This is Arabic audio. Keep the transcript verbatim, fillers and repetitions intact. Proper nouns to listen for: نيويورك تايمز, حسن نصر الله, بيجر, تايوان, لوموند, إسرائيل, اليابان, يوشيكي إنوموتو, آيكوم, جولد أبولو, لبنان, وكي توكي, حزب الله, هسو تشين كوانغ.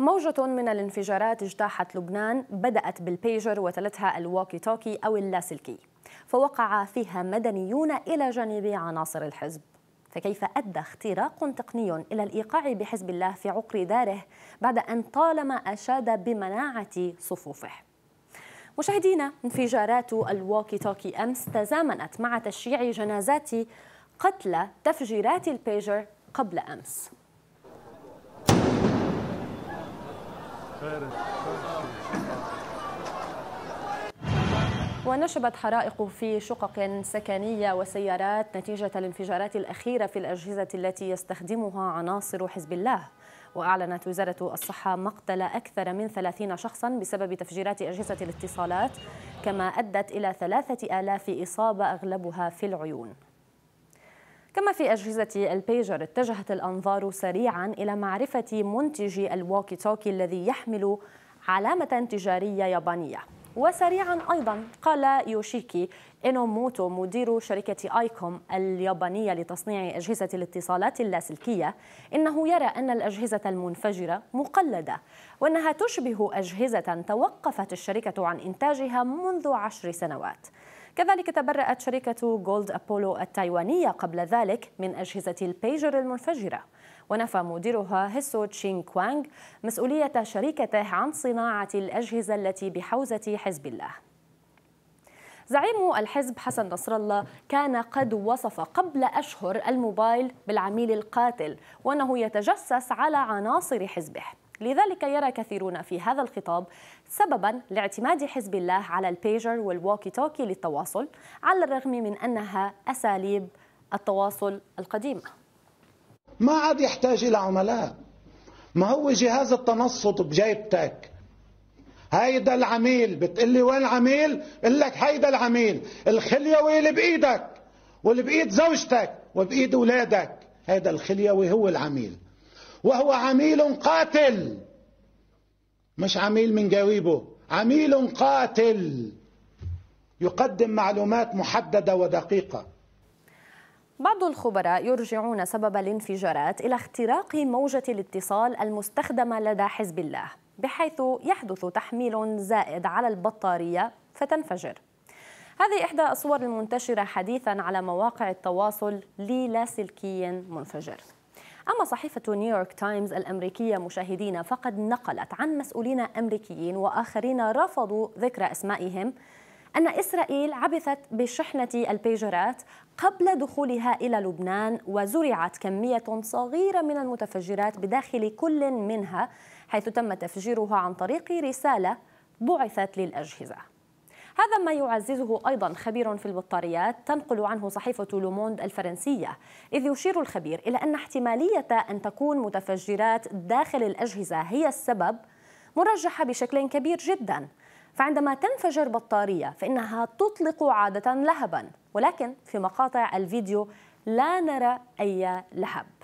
موجة من الانفجارات اجتاحت لبنان، بدأت بالبيجر وتلتها الواكي توكي أو اللاسلكي، فوقع فيها مدنيون إلى جانب عناصر الحزب. فكيف أدى اختراق تقني إلى الإيقاع بحزب الله في عقر داره بعد أن طالما أشاد بمناعة صفوفه؟ مشاهدينا، انفجارات الواكي توكي أمس تزامنت مع تشييع جنازات قتلى تفجيرات البيجر قبل أمس. ونشبت حرائق في شقق سكنية وسيارات نتيجة الانفجارات الأخيرة في الأجهزة التي يستخدمها عناصر حزب الله. وأعلنت وزارة الصحة مقتل أكثر من ثلاثين شخصاً بسبب تفجيرات أجهزة الاتصالات، كما أدت إلى ثلاثة آلاف إصابة أغلبها في العيون. كما في أجهزة البيجر، اتجهت الأنظار سريعاً إلى معرفة منتجي الواكي توكي الذي يحمل علامة تجارية يابانية. وسريعاً أيضاً قال يوشيكي إنوموتو مدير شركة آيكوم اليابانية لتصنيع أجهزة الاتصالات اللاسلكية إنه يرى أن الأجهزة المنفجرة مقلدة، وأنها تشبه أجهزة توقفت الشركة عن إنتاجها منذ عشر سنوات. كذلك تبرأت شركة جولد أبولو التايوانية قبل ذلك من أجهزة البيجر المنفجرة، ونفى مديرها هسو تشين كوانغ مسؤولية شركته عن صناعة الأجهزة التي بحوزة حزب الله. زعيم الحزب حسن نصر الله كان قد وصف قبل أشهر الموبايل بالعميل القاتل، وأنه يتجسس على عناصر حزبه. لذلك يرى كثيرون في هذا الخطاب سبباً لاعتماد حزب الله على البيجر والواكي توكي للتواصل، على الرغم من أنها أساليب التواصل القديمة. ما عاد يحتاج إلى عملاء، ما هو جهاز التنصت بجيبتك. هيدا العميل، بتقلي وين العميل؟ بقول لك هيدا العميل، الخليوي اللي بإيدك واللي بإيد زوجتك وبإيد أولادك، هيدا الخليوي هو العميل، وهو عميل قاتل، مش عميل من جويبه، عميل قاتل يقدم معلومات محددة ودقيقة. بعض الخبراء يرجعون سبب الانفجارات إلى اختراق موجة الاتصال المستخدمة لدى حزب الله، بحيث يحدث تحميل زائد على البطارية فتنفجر. هذه إحدى الصور المنتشرة حديثاً على مواقع التواصل للاسلكي منفجر. أما صحيفة نيويورك تايمز الأمريكية مشاهدين فقد نقلت عن مسؤولين أمريكيين وآخرين رفضوا ذكر أسمائهم أن إسرائيل عبثت بشحنة البيجرات قبل دخولها إلى لبنان، وزرعت كمية صغيرة من المتفجرات بداخل كل منها، حيث تم تفجيرها عن طريق رسالة بعثت للأجهزة. هذا ما يعززه أيضا خبير في البطاريات تنقل عنه صحيفة لوموند الفرنسية، إذ يشير الخبير إلى أن احتمالية أن تكون متفجرات داخل الأجهزة هي السبب مرجحة بشكل كبير جدا، فعندما تنفجر بطارية فإنها تطلق عادة لهبا، ولكن في مقاطع الفيديو لا نرى أي لهب.